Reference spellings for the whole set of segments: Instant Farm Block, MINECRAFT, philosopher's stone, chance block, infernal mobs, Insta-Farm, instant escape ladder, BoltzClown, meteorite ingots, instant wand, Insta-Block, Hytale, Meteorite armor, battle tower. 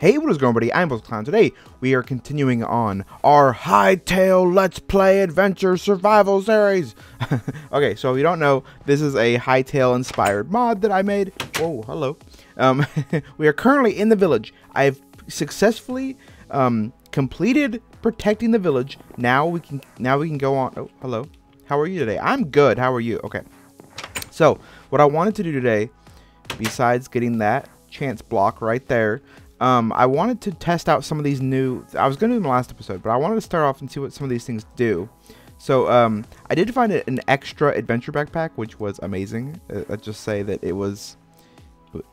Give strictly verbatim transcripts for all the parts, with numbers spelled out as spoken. Hey, what is going on, buddy? I'm BoltzClown. Today, we are continuing on our Hytale Let's Play Adventure Survival Series. Okay, so if you don't know, this is a Hytale-inspired mod that I made. Whoa, hello. Um, we are currently in the village. I've successfully um, completed protecting the village. Now we can now we can go on. Oh, hello. How are you today? I'm good. How are you? Okay. So, what I wanted to do today, besides getting that chance block right there, Um, I wanted to test out some of these new... I was going to do them last episode, but I wanted to start off and see what some of these things do. So, um, I did find an extra adventure backpack, which was amazing. Let's just say that it was...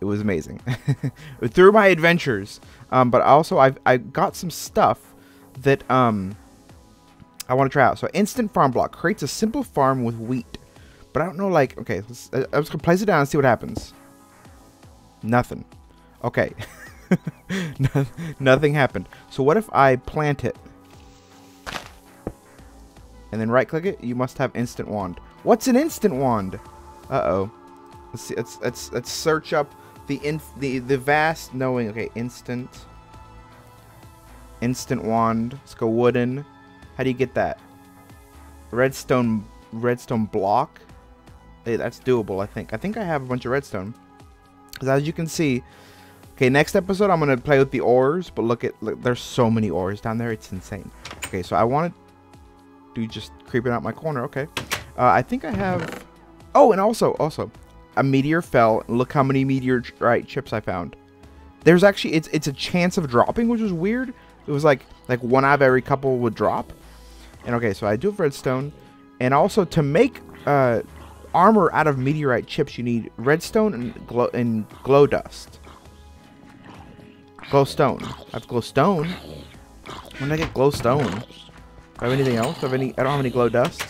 It was amazing. Through my adventures. Um, but also, I've, I got some stuff that um, I want to try out. So, Instant Farm Block creates a simple farm with wheat. But I don't know, like... Okay, let's, I, I was going to place it down and see what happens. Nothing. Okay. Nothing happened. So what if I plant it and then right click it? You must have instant wand. What's an instant wand? Uh-oh. Let's see. Let's let's let's search up the inf the the vast knowing. Okay, instant instant wand. Let's go wooden. How do you get that? Redstone redstone block. Hey, that's doable. I think. I think I have a bunch of redstone. Because as you can see. Okay, next episode, I'm going to play with the ores, but look at, look, there's so many ores down there, it's insane. Okay, so I want to do just creeping out my corner, okay. Uh, I think I have, oh, and also, also, a meteor fell, and look how many meteorite chips I found. There's actually, it's it's a chance of dropping, which was weird. It was like, like one out of every couple would drop. And okay, so I do have redstone, and also to make uh, armor out of meteorite chips, you need redstone and glow, and glow dust. Glowstone. I have glowstone. When did I get glowstone? Do I have anything else? Do I have any? I don't have any glow dust.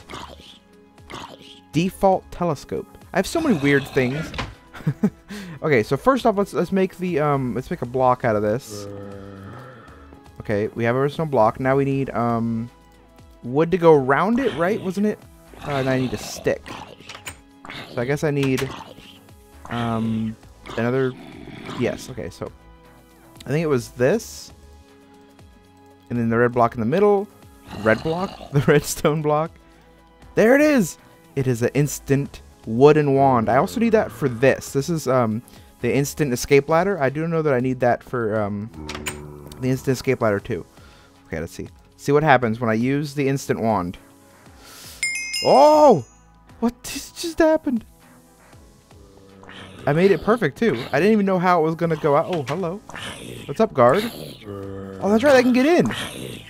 Default telescope. I have so many weird things. Okay, so first off, let's let's make the um let's make a block out of this. Okay, we have a original block. Now we need um wood to go around it, right? Wasn't it? Uh, and I need a stick. So I guess I need um another. Yes. Okay. So. I think it was this, and then the red block in the middle, red block, the redstone block. There it is. It is an instant wooden wand. I also need that for this. This is um, the instant escape ladder. I do know that I need that for um, the instant escape ladder too. Okay, let's see. See what happens when I use the instant wand. Oh, what just happened? I made it perfect, too. I didn't even know how it was going to go out. Oh, hello. What's up, guard? Oh, that's right. I can get in.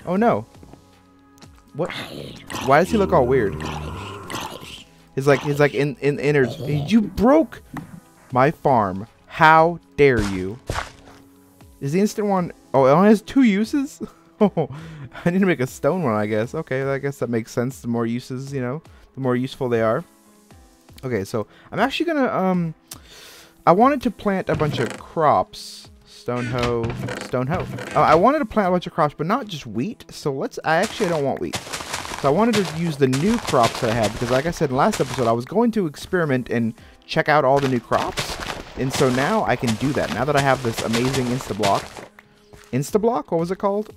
Oh, no. What? Why does he look all weird? He's like, he's like in, in innards. You broke my farm. How dare you? Is the instant one? Oh, it only has two uses? Oh, I need to make a stone one, I guess. Okay, I guess that makes sense. The more uses, you know, the more useful they are. Okay, so I'm actually going to... um. I wanted to plant a bunch of crops. Stone hoe, stone hoe. Uh, I wanted to plant a bunch of crops, but not just wheat. So let's, I actually don't want wheat. So I wanted to use the new crops that I had because like I said in last episode, I was going to experiment and check out all the new crops. And so now I can do that. Now that I have this amazing Insta-Block. Insta-Block? What was it called?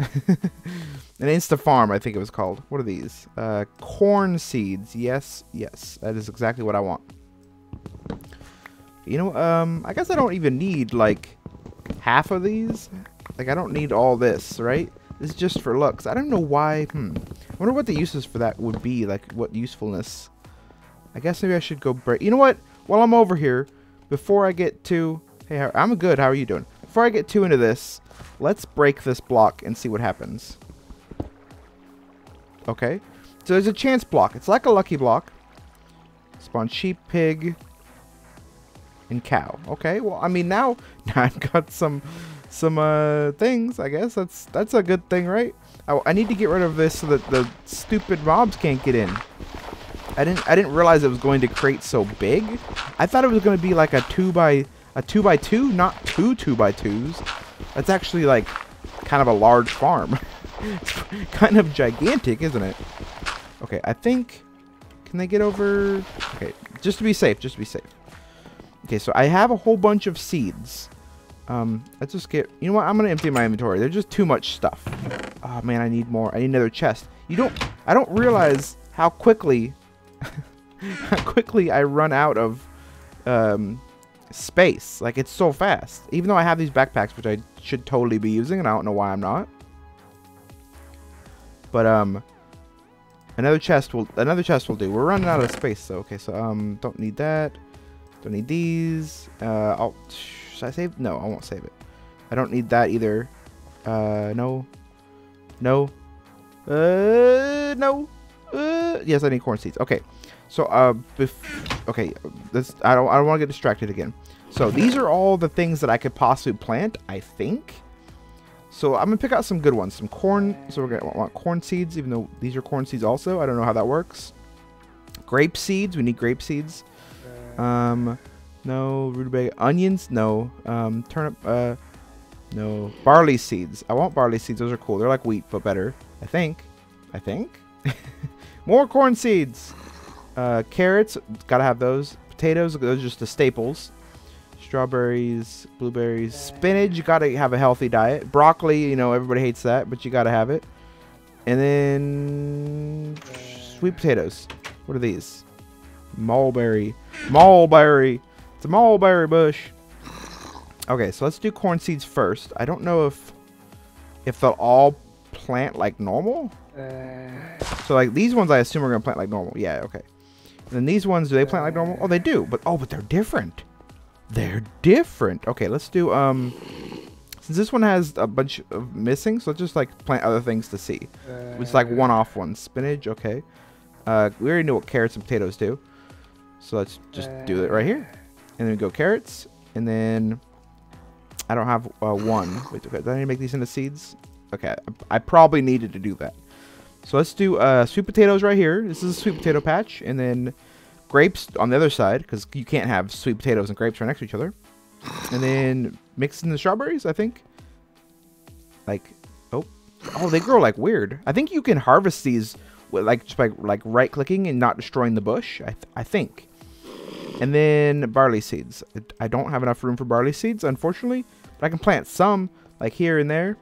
An Insta-Farm, I think it was called. What are these? Uh, corn seeds. Yes, yes. That is exactly what I want. You know, um, I guess I don't even need, like, half of these. Like, I don't need all this, right? This is just for looks. I don't know why. Hmm. I wonder what the uses for that would be. Like, what usefulness. I guess maybe I should go break. You know what? While I'm over here, before I get too... Hey, how, I'm good. How are you doing? Before I get too into this, let's break this block and see what happens. Okay. So there's a chance block. It's like a lucky block. Spawn sheep, pig... and cow. Okay, well, I mean, now, now I've got some some uh, things, I guess. That's that's a good thing, right? I, I need to get rid of this so that the stupid mobs can't get in. I didn't I didn't realize it was going to create so big. I thought it was going to be like a two by a two by two, not two two by twos. That's actually like kind of a large farm. It's kind of gigantic, isn't it? Okay, I think. Can they get over? Okay, just to be safe, just to be safe. Okay, so I have a whole bunch of seeds. Um, let's just get... You know what? I'm going to empty my inventory. There's just too much stuff. Oh, man, I need more. I need another chest. You don't... I don't realize how quickly... how quickly I run out of um, space. Like, it's so fast. Even though I have these backpacks, which I should totally be using, and I don't know why I'm not. But, um... Another chest will... Another chest will do. We're running out of space, though. Okay, so, um... Don't need that. Don't need these. Uh, I'll... Should I save? No, I won't save it. I don't need that either. Uh, no. No. Uh, no. Uh, yes, I need corn seeds. Okay. So, uh, bef okay. This I don't. I don't want to get distracted again. So these are all the things that I could possibly plant, I think. So I'm gonna pick out some good ones. Some corn. So we're gonna want corn seeds, even though these are corn seeds also. I don't know how that works. Grape seeds. We need grape seeds. Um. No, rutabaga, onions, no, um, turnip, uh, no, barley seeds. I want barley seeds. Those are cool. They're like wheat, but better, I think. I think. More corn seeds. Uh, carrots, gotta have those. Potatoes, those are just the staples. Strawberries, blueberries, spinach. You gotta have a healthy diet. Broccoli, you know, everybody hates that, but you gotta have it. And then sweet potatoes. What are these? Mulberry. Mulberry. It's a mulberry bush. Okay, so let's do corn seeds first. I don't know if if they'll all plant like normal. Uh, so like these ones, I assume are gonna plant like normal. Yeah, okay. And then these ones, do they plant like normal? Oh, they do. But oh, but they're different. They're different. Okay, let's do um. Since this one has a bunch of missing, so let's just like plant other things to see. It's like one-off ones. Spinach. Okay. Uh, we already know what carrots and potatoes do, so let's just do it right here. And then we go carrots, and then I don't have uh, one. Wait, okay, did I need to make these into seeds? Okay, I, I probably needed to do that. So let's do uh, sweet potatoes right here. This is a sweet potato patch, and then grapes on the other side, because you can't have sweet potatoes and grapes right next to each other. And then mix in the strawberries, I think. Like, oh, oh, they grow like weird. I think you can harvest these with like just by like right-clicking and not destroying the bush. I, th I think. And then barley seeds. I don't have enough room for barley seeds, unfortunately. But I can plant some, like here and there.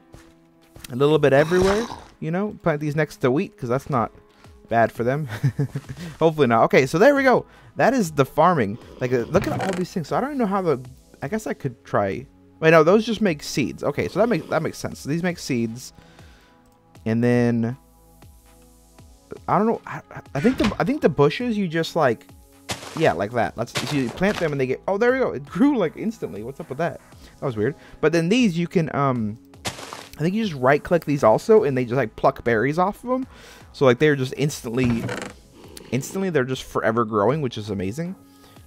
A little bit everywhere, you know. Plant these next to wheat, because that's not bad for them. Hopefully not. Okay, so there we go. That is the farming. Like, uh, look at all these things. So I don't even know how the... I guess I could try... Wait, no, those just make seeds. Okay, so that, make, that makes sense. So these make seeds. And then... I don't know. I, I think the, I think the bushes, you just, like... Yeah, like that. Let's so you plant them and they get. Oh, there we go. It grew like instantly. What's up with that? That was weird. But then these, you can. Um, I think you just right-click these also, and they just like pluck berries off of them. So like they're just instantly, instantly they're just forever growing, which is amazing.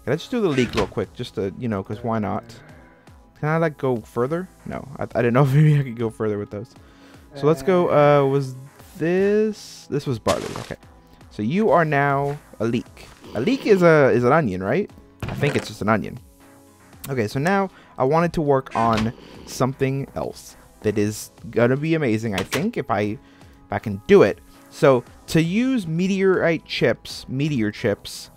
Okay, let's just do the leek real quick, just to you know, because why not? Can I like go further? No, I, I didn't know if maybe I could go further with those. So let's go. Uh, was this? This was barley. Okay. So you are now a leek. A leek is a is an onion, right? I think it's just an onion. Okay, so now I wanted to work on something else that is gonna be amazing, I think, if I if I can do it. So to use meteorite chips, meteor chips,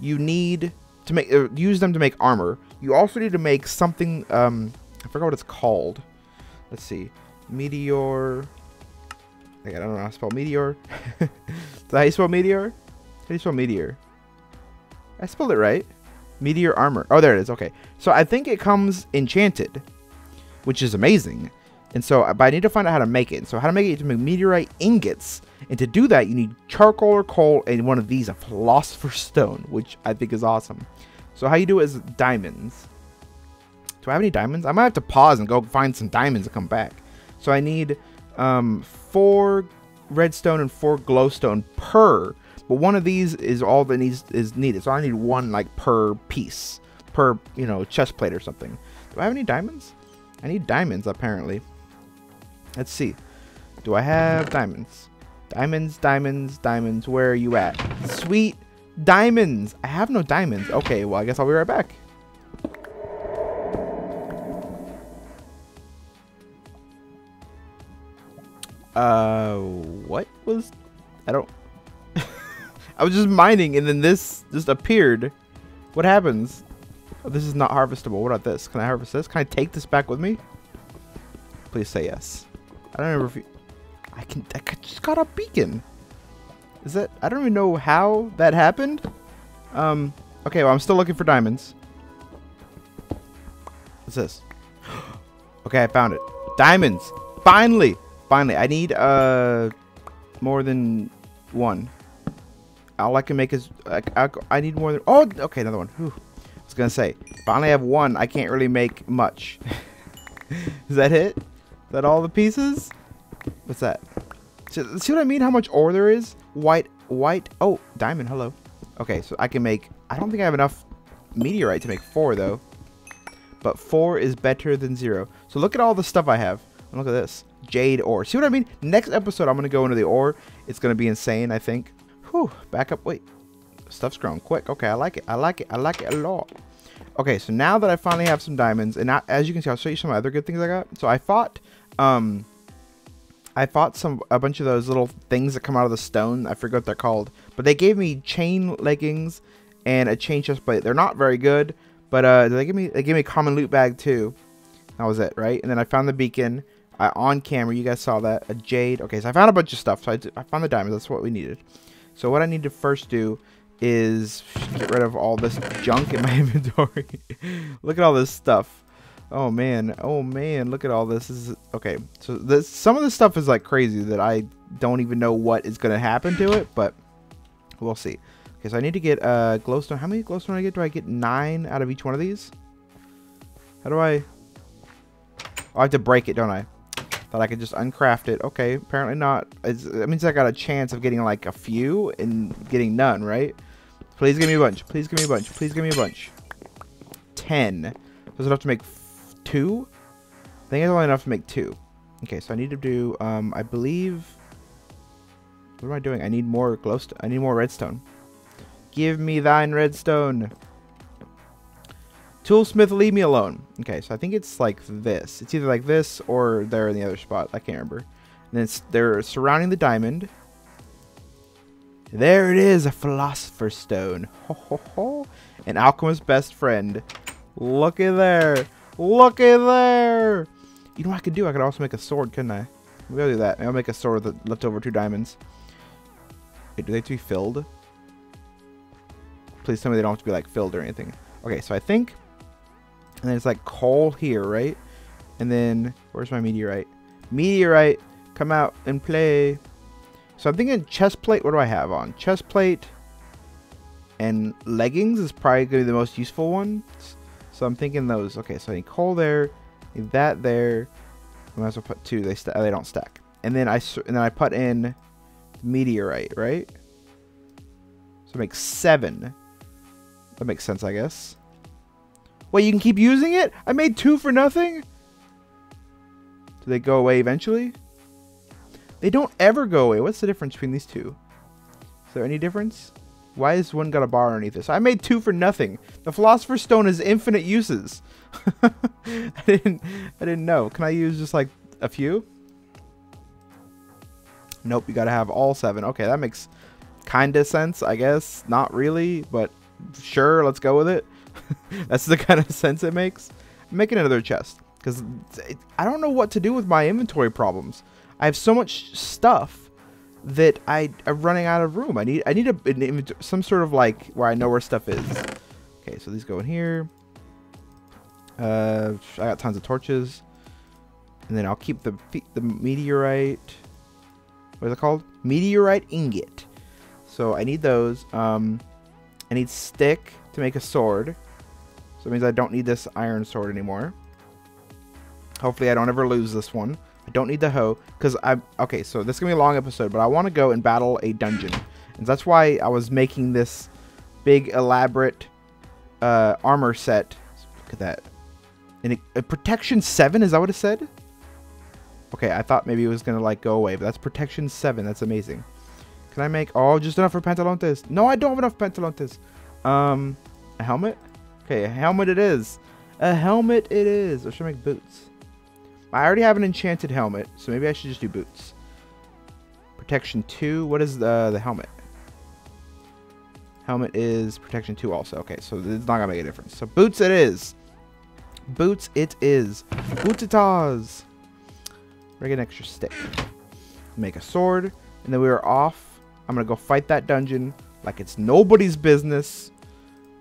you need to make uh, use them to make armor. You also need to make something. Um, I forgot what it's called. Let's see, meteor. Okay, I don't know how to spell meteor. Is that how you spell meteor? How do you spell meteor? I spelled it right. Meteor armor. Oh, there it is. Okay. So I think it comes enchanted, which is amazing. And so, but I need to find out how to make it. So how to make it, you have to make meteorite ingots. And to do that, you need charcoal or coal and one of these, a philosopher's stone, which I think is awesome. So how you do it is diamonds. Do I have any diamonds? I might have to pause and go find some diamonds and come back. So I need um, four redstone and four glowstone per. But one of these is all that needs is needed. So I need one like per piece, per, you know, chest plate or something. Do I have any diamonds? I need diamonds, apparently. Let's see. Do I have diamonds? Diamonds, diamonds, diamonds. Where are you at? Sweet diamonds. I have no diamonds. Okay, well, I guess I'll be right back. Uh, what was... I don't... I was just mining, and then this just appeared. What happens? Oh, this is not harvestable. What about this? Can I harvest this? Can I take this back with me? Please say yes. I don't remember if you... I can... I just got a beacon. Is that... I don't even know how that happened. Um... Okay, well, I'm still looking for diamonds. What's this? Okay, I found it. Diamonds! Finally! Finally. I need, uh... more than one. All I can make is... I, I, I need more than... Oh! Okay, another one. Whew. I was gonna say, if I only have one, I can't really make much. Is that it? Is that all the pieces? What's that? See, see what I mean? How much ore there is? White, white... Oh, diamond, hello. Okay, so I can make... I don't think I have enough meteorite to make four, though. But four is better than zero. So look at all the stuff I have. And look at this. Jade ore. See what I mean? Next episode, I'm going to go into the ore. It's going to be insane, I think. Whew. Back up. Wait. Stuff's grown quick. Okay, I like it. I like it. I like it a lot. Okay, so now that I finally have some diamonds, and now, as you can see, I'll show you some other good things I got. So I fought... Um, I fought some a bunch of those little things that come out of the stone. I forget what they're called. But they gave me chain leggings and a chain chest plate. They're not very good, but uh, they gave me they gave me a common loot bag too. That was it, right? And then I found the beacon I, on camera. You guys saw that. A jade. Okay, so I found a bunch of stuff. So I, I found the diamonds. That's what we needed. So what I need to first do is get rid of all this junk in my inventory. Look at all this stuff. Oh man, oh man, look at all this. This is okay. So this some of this stuff is like crazy that I don't even know what is gonna happen to it, but we'll see. Okay, so I need to get uh glowstone. How many glowstone do I get? Do I get nine out of each one of these? How do I oh, I have to break it, don't I? Thought I could just uncraft it. Okay, apparently not. It's, it means I got a chance of getting like a few and getting none, right? Please give me a bunch. Please give me a bunch. Please give me a bunch. Ten. Does it have to make two? I think it's only enough to make two. Okay, so I need to do, um, I believe, what am I doing? I need more glowstone. I need more redstone. Give me thine redstone. Toolsmith, leave me alone. Okay, so I think it's like this. It's either like this or there in the other spot. I can't remember. And it's, they're surrounding the diamond. There it is, a philosopher's stone. Ho, ho, ho. An alchemist's best friend. Looky there. Look at there! You know what I could do? I could also make a sword, couldn't I? Maybe I'll do that. Maybe I'll make a sword with the leftover two diamonds. Wait, do they have to be filled? Please tell me they don't have to be, like, filled or anything. Okay, so I think... And then it's, like, coal here, right? And then... Where's my meteorite? Meteorite! Come out and play! So I'm thinking chest plate. What do I have on? Chest plate and leggings is probably going to be the most useful one. So I'm thinking those. Okay, so I need coal there, need that there. I might as well put two. They st they don't stack. And then I and then I put in meteorite, right? So it makes seven. That makes sense, I guess. Wait, you can keep using it? I made two for nothing. Do they go away eventually? They don't ever go away. What's the difference between these two? Is there any difference? Why has one got a bar underneath this? I made two for nothing. The philosopher's stone has infinite uses. I didn't I didn't know. Can I use just like a few? Nope, you gotta have all seven. Okay, that makes kinda sense, I guess. Not really, but sure, let's go with it. That's the kind of sense it makes. I'm making another chest. Because I don't know what to do with my inventory problems. I have so much stuff that I am running out of room. I need I need a, an, some sort of like where I know where stuff is. Okay, so these go in here. Uh, I got tons of torches, and then I'll keep the the meteorite. What is it called? Meteorite ingot. So I need those. Um, I need stick to make a sword. So that means I don't need this iron sword anymore. Hopefully, I don't ever lose this one. I don't need the hoe because I'm okay. So this is gonna be a long episode, but I want to go and battle a dungeon, and that's why I was making this big elaborate uh, armor set. Look at that, and it, uh, protection seven. Is that what it said? Okay, I thought maybe it was gonna like go away, but that's protection seven. That's amazing. Can I make oh just enough for pantalones? No, I don't have enough pantalones. Um, a helmet. Okay, a helmet it is. A helmet it is. Or should I make boots? I already have an enchanted helmet, so maybe I should just do boots. Protection two. What is the, the helmet? Helmet is protection two also. Okay, so it's not gonna make a difference. So boots it is. Boots it is. Bootitas. We're getting an extra stick. Make a sword. And then we are off. I'm gonna go fight that dungeon like it's nobody's business.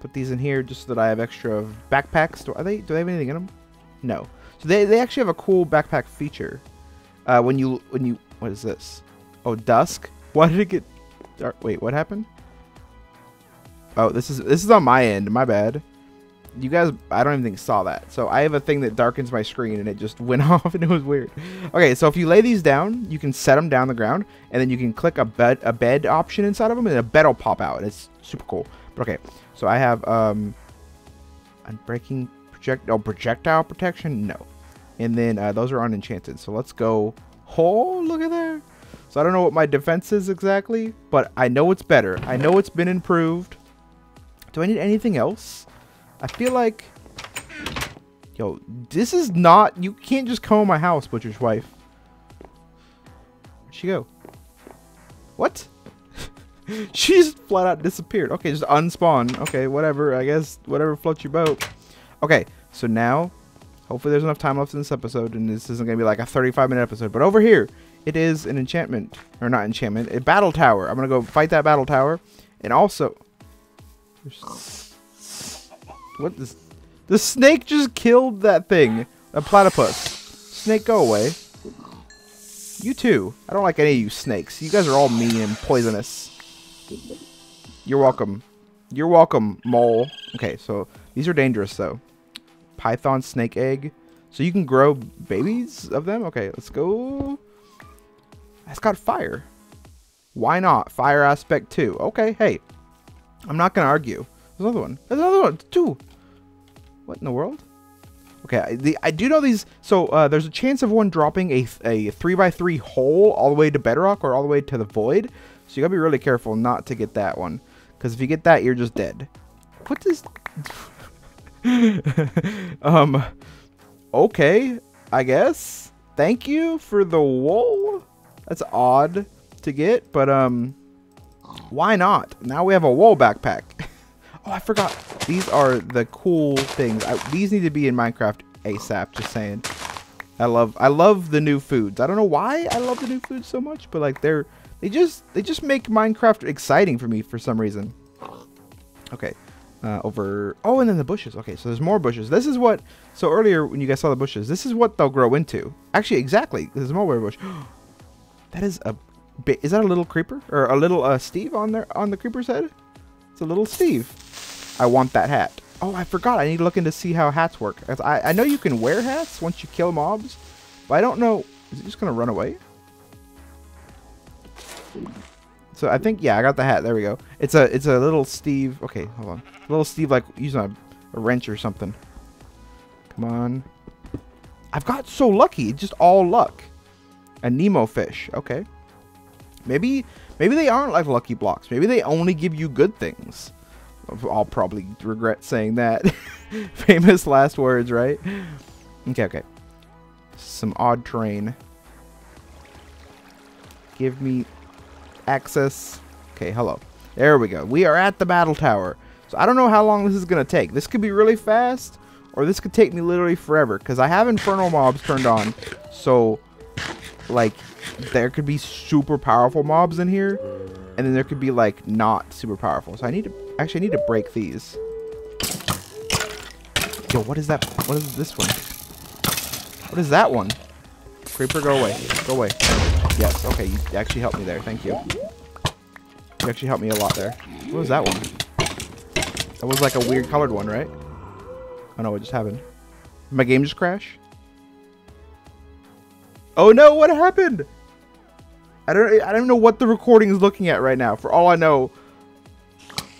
Put these in here just so that I have extra backpacks. Do, are they, do they have anything in them? No. So they, they actually have a cool backpack feature. Uh, when you, when you, what is this? Oh, dusk? Why did it get dark? Wait, what happened? Oh, this is, this is on my end. My bad. You guys, I don't even think saw that. So I have a thing that darkens my screen and it just went off and it was weird. Okay, so if you lay these down, you can set them down the ground and then you can click a bed, a bed option inside of them and a bed will pop out. And it's super cool. But okay, so I have um, unbreaking project, oh, projectile protection? No. And then uh, those are unenchanted. So let's go. Oh, look at there. So I don't know what my defense is exactly, but I know it's better. I know it's been improved. Do I need anything else? I feel like, yo, this is not, you can't just come in my house, butcher's wife. Where'd she go? What? She just flat out disappeared. Okay, just unspawn. Okay, whatever, I guess, whatever floats your boat. Okay, so now, hopefully there's enough time left in this episode, and this isn't gonna be like a thirty-five minute episode, but over here, it is an enchantment, or not enchantment, a battle tower. I'm gonna go fight that battle tower, and also, what is the snake just killed that thing, a platypus. Snake, go away. You too. I don't like any of you snakes. You guys are all mean and poisonous. You're welcome. You're welcome, mole. Okay, so these are dangerous though. Python snake egg. So you can grow babies of them. Okay, let's go. That's got fire. Why not? Fire aspect two. Okay, hey. I'm not gonna argue. There's another one. There's another one too. What in the world? Okay, I, the, I do know these. So uh, there's a chance of one dropping a a three by three hole all the way to bedrock or all the way to the void. So you gotta be really careful not to get that one, because if you get that, you're just dead. What is? um. Okay, I guess. Thank you for the wool. That's odd to get, but um. Why not? Now we have a wool backpack. Oh, I forgot. These are the cool things. I, these need to be in Minecraft ASAP, just saying. I love I love the new foods. I don't know why I love the new foods so much, but like they're they just they just make Minecraft exciting for me for some reason. Okay. Uh, over oh, and then the bushes. Okay, so there's more bushes. This is what so earlier when you guys saw the bushes, this is what they'll grow into. Actually, exactly. There's more weird bush. That is a Is that a little creeper or a little uh, Steve on there on the creeper's head? It's a little Steve. I want that hat. Oh, I forgot. I need to look into see how hats work. I, I know you can wear hats once you kill mobs, but I don't know. Is it just gonna run away? So I think yeah, I got the hat. There we go. It's a it's a little Steve. Okay, hold on. A little Steve like using a, a wrench or something. Come on. I've got so lucky. Just all luck. A Nemo fish. Okay. Maybe maybe they aren't like lucky blocks. Maybe they only give you good things. I'll probably regret saying that. Famous last words, right? Okay, okay. Some odd terrain. Give me access. Okay, hello. There we go. We are at the battle tower. So I don't know how long this is going to take. This could be really fast, or this could take me literally forever. Because I have infernal mobs turned on. So, like, there could be super powerful mobs in here, and then there could be like not super powerful. So I need to actually I need to break these. Yo, what is that? What is this one? What is that one? Creeper, go away. Go away. Yes. Okay, you actually helped me there. Thank you. You actually helped me a lot there. What was that one? That was like a weird colored one, right? Oh no, what just happened? Did my game just crash? Oh no, what happened? I don't I don't know what the recording is looking at right now. For all I know.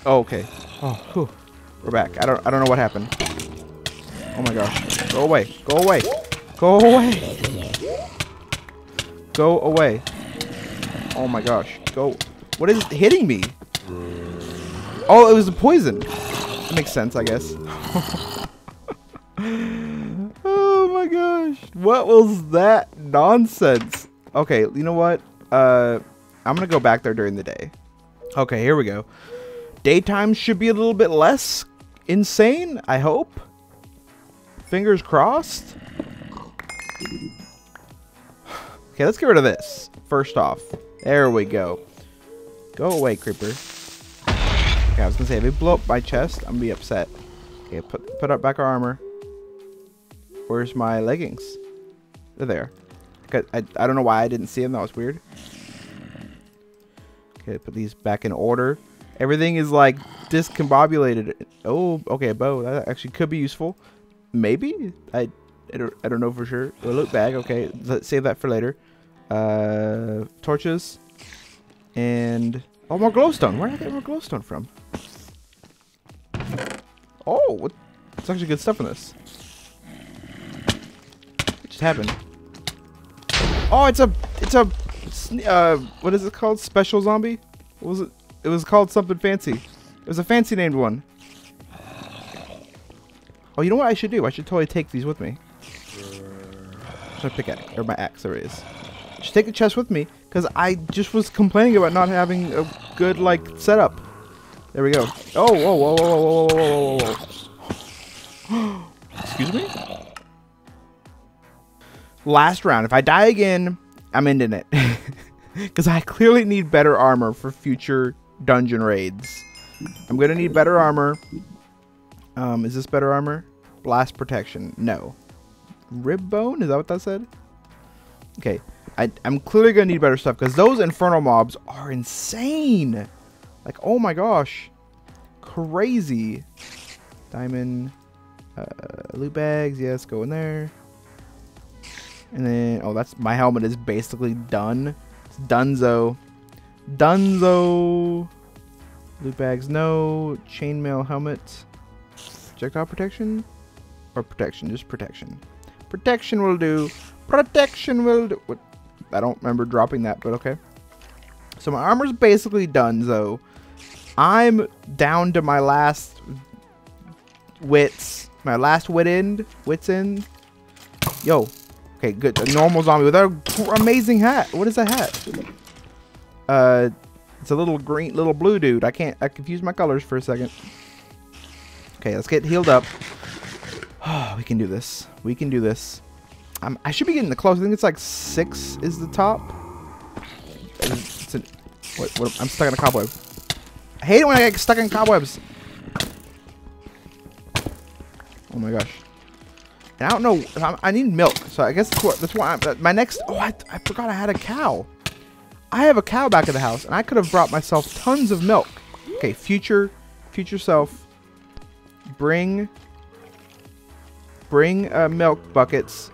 Oh, okay. Oh, whew. We're back. I don't I don't know what happened. Oh my gosh. Go away. Go away. Go away. Go away. Oh my gosh. Go. What is hitting me? Oh, it was the poison. That makes sense, I guess. Oh my gosh. What was that nonsense? Okay, you know what? Uh, I'm going to go back there during the day. Okay, here we go. daytime should be a little bit less insane, I hope. Fingers crossed. Okay, let's get rid of this. First off, there we go. Go away, creeper. Okay, I was gonna say, if they blow up my chest, I'm gonna be upset. Okay, put, put up back our armor. Where's my leggings? They're there. I, I, I don't know why I didn't see them. That was weird. Okay, put these back in order. Everything is like discombobulated. Oh, okay, a bow. That actually could be useful. Maybe? I, I, don't, I don't know for sure. A loot bag. Okay, let's save that for later. Uh, torches. And... oh, more glowstone. Where did I get more glowstone from? Oh, what? It's actually good stuff in this. What just happened? Oh, it's a, it's a, uh, what is it called? Special zombie? What was it? It was called something fancy. It was a fancy named one. Oh, you know what I should do? I should totally take these with me. My pickaxe, or my axe, there it is. I should take the chest with me, because I just was complaining about not having a good, like, setup. There we go. Oh, whoa, whoa, whoa, whoa, whoa, whoa, whoa. Excuse me? Last round. If I die again, I'm ending it. Because I clearly need better armor for future dungeon raids. I'm going to need better armor. Um, is this better armor? Blast protection. No. Rib bone? Is that what that said? Okay. I, I'm clearly going to need better stuff because those infernal mobs are insane. Like, oh my gosh. Crazy. Diamond. Uh, loot bags. Yes, go in there. And then, oh, that's, my helmet is basically done. It's dunzo. Dunzo. Loot bags, no. Chainmail helmet. Projectile protection? Or protection, just protection. Protection will do. Protection will do. What? I don't remember dropping that, but okay. So my armor's basically dunzo. I'm down to my last wits. My last wit end. Wits end. Yo. Okay, good. A normal zombie with an amazing hat. What is that hat? Uh, it's a little green, little blue dude. I can't, I confused my colors for a second. Okay, let's get healed up. Oh, we can do this. We can do this. I'm, I should be getting the close. I think it's like six is the top. It's an, what, what, I'm stuck in a cobweb. I hate it when I get stuck in cobwebs. Oh my gosh. And I don't know. I'm, I need milk, so I guess that's why I'm, my next. Oh, I, I forgot I had a cow. I have a cow back at the house, and I could have brought myself tons of milk. Okay, future, future self. Bring, bring uh, milk buckets.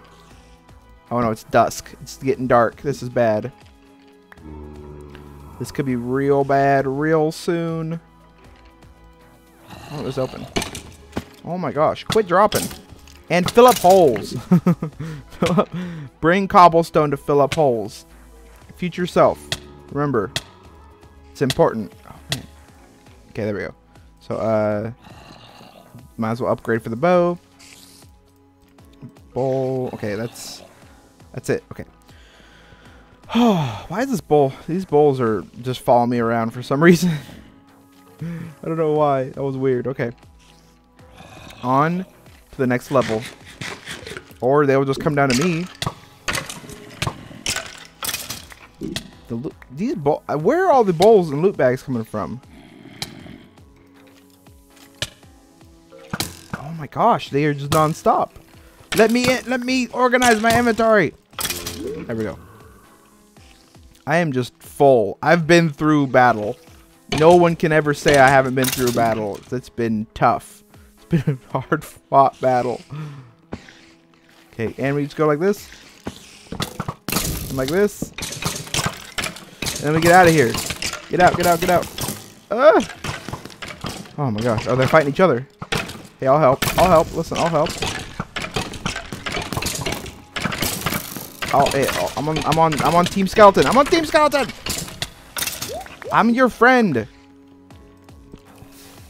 Oh no, it's dusk. It's getting dark. This is bad. This could be real bad, real soon. Oh, it was open. Oh my gosh! Quit dropping. And fill up holes. Fill up. Bring cobblestone to fill up holes. Future self. Remember. It's important. Oh, man. Okay, there we go. So, uh... might as well upgrade for the bow. Bowl. Okay, that's... that's it. Okay. Oh, why is this bowl... these bowls are just following me around for some reason. I don't know why. That was weird. Okay. On... to the next level, or they will just come down to me. The these bowl, where are all the bowls and loot bags coming from? Oh my gosh, they are just nonstop. Let me in, let me organize my inventory. There we go. I am just full. I've been through battle. No one can ever say I haven't been through battle. It's been tough. Been a hard fought battle. Okay, and we just go like this, and like this, and then we get out of here. Get out, get out, get out. Ah! Oh my gosh. Oh, they're fighting each other. Hey, I'll help. I'll help. Listen, I'll help. Oh, hey, I'm on. I'm on. I'm on Team Skeleton. I'm on Team Skeleton. I'm your friend.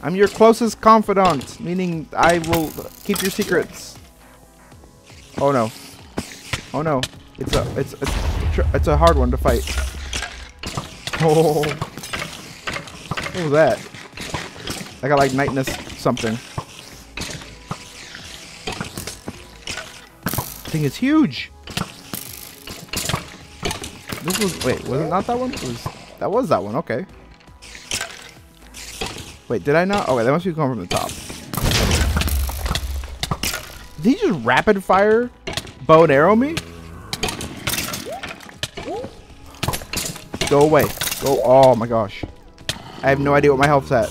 I'm your closest confidant, meaning I will keep your secrets. Oh no! Oh no! It's a it's a, it's a hard one to fight. Oh, what was that? I got like nightness something. Thing is huge. This was, wait, was it not that one? It was, that was that one, okay. Wait, did I not? Okay, that must be coming from the top. Did he just rapid fire bow and arrow me? Go away. Go, oh my gosh. I have no idea what my health's at.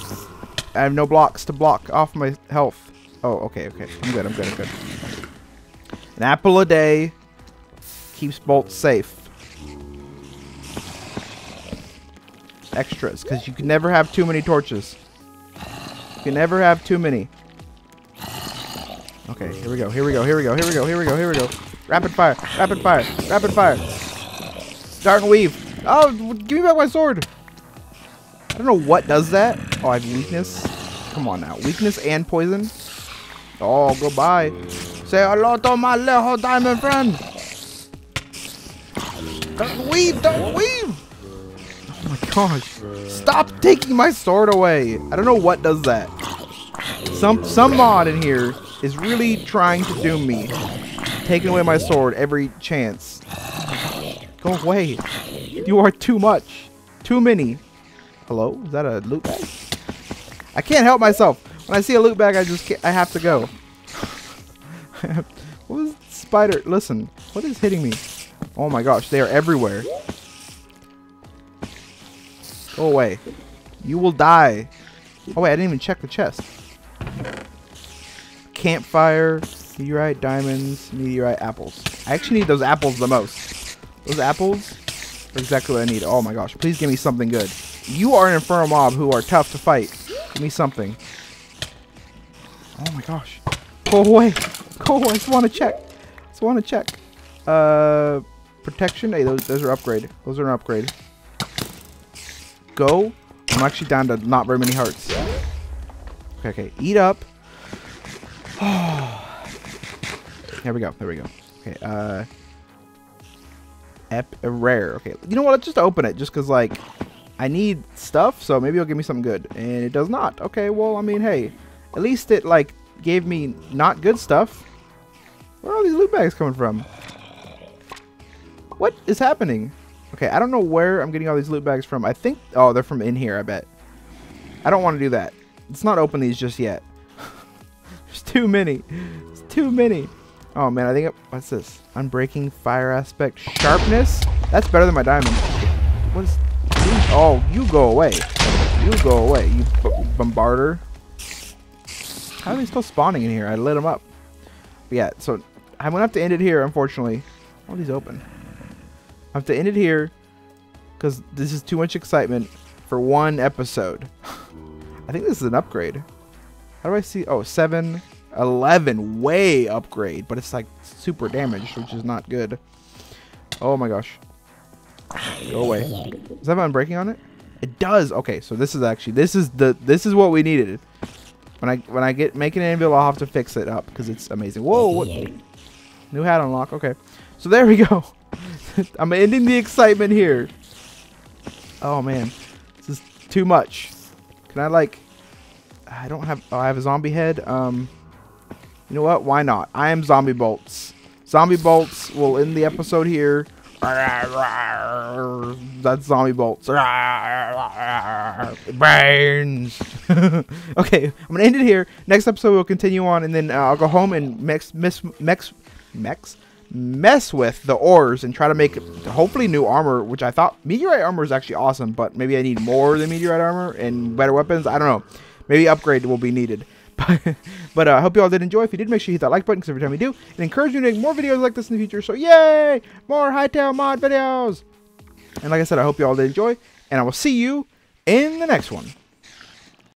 I have no blocks to block off my health. Oh, okay, okay. I'm good, I'm good, I'm good. An apple a day keeps Bolt safe. Extras, because you can never have too many torches. You can never have too many. Okay, here we go, here we go, here we go, here we go, here we go, here we go. Rapid fire, rapid fire, rapid fire. Dart and weave. Oh, give me back my sword. I don't know what does that. Oh, I have weakness. Come on now. Weakness and poison. Oh, goodbye. Say hello to my little diamond friend. Don't weave, don't weave. Oh my gosh. Stop taking my sword away. I don't know what does that. Some some mod in here is really trying to doom me. Taking away my sword every chance. Go away. You are too much. Too many. Hello? Is that a loot bag? I can't help myself. When I see a loot bag, I just can't, I have to go. What was spider? Listen, what is hitting me? Oh my gosh, they are everywhere. Go away. You will die. Oh wait, I didn't even check the chest. Campfire, meteorite, diamonds, meteorite, apples. I actually need those apples the most. Those apples are exactly what I need. Oh my gosh, please give me something good. You are an infernal mob who are tough to fight. Give me something. Oh my gosh. Go away. Go away. I just want to check. I just want to check. Uh, protection. Hey, those, those are upgrade. Those are an upgrade. Go. I'm actually down to not very many hearts. Okay, okay. Eat up. Oh. There we go. There we go. Okay, uh. Ep rare. Okay. You know what? Let's just open it just because, like, I need stuff, so maybe it'll give me something good. And it does not. Okay, well, I mean, hey. At least it, like, gave me not good stuff. Where are all these loot bags coming from? What is happening? Okay, I don't know where I'm getting all these loot bags from. I think... Oh, they're from in here, I bet. I don't want to do that. Let's not open these just yet. There's too many. There's too many. Oh, man, I think... It, what's this? Unbreaking fire aspect sharpness? That's better than my diamond. What is... Oh, you go away. You go away, you bombarder. How are they still spawning in here? I lit them up. But yeah, so I'm going to have to end it here, unfortunately. All these open. I have to end it here because this is too much excitement for one episode. I think this is an upgrade. How do I see? Oh, seven, eleven, way upgrade. But it's like super damaged, which is not good. Oh my gosh. Go away. Does that have unbreaking on it? It does. Okay, so this is actually this is the this is what we needed. When I when I get make an anvil, I'll have to fix it up because it's amazing. Whoa! What? New hat unlock. Okay, so there we go. I'm ending the excitement here. Oh man, this is too much. Can I like? I don't have. Oh, I have a zombie head. Um, you know what? Why not? I am Zombie Bolts. Zombie Bolts will end the episode here. That's Zombie Bolts. Brains. Okay, I'm gonna end it here. Next episode we'll continue on, and then uh, I'll go home and mix, mix, mix, mix, mess with the ores and try to make hopefully new armor, which I thought meteorite armor is actually awesome, but maybe I need more than meteorite armor and better weapons. I don't know. Maybe upgrade will be needed. But I uh, hope you all did enjoy. If you did, make sure you hit that like button because every time you do, it encourages me to make more videos like this in the future. So yay! More Hytale mod videos! And like I said, I hope you all did enjoy, and I will see you in the next one.